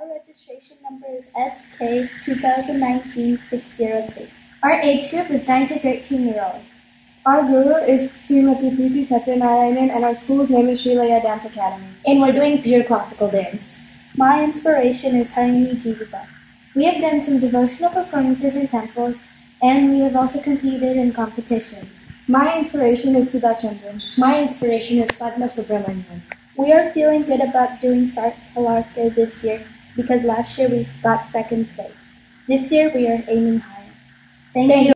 Our registration number is SK2019603. Our age group is 9 to 13-year-old. Our guru is Srimati Preeti Sethi, and our school's name is Srilaya Dance Academy. And we're doing pure classical dance. My inspiration is Harini Jeevita. We have done some devotional performances in temples, and we have also competed in competitions. My inspiration is Sudha Chandran. My inspiration is Padma Subramanian. We are feeling good about doing Sark this year because last year we got second place. This year we are aiming higher. Thank you.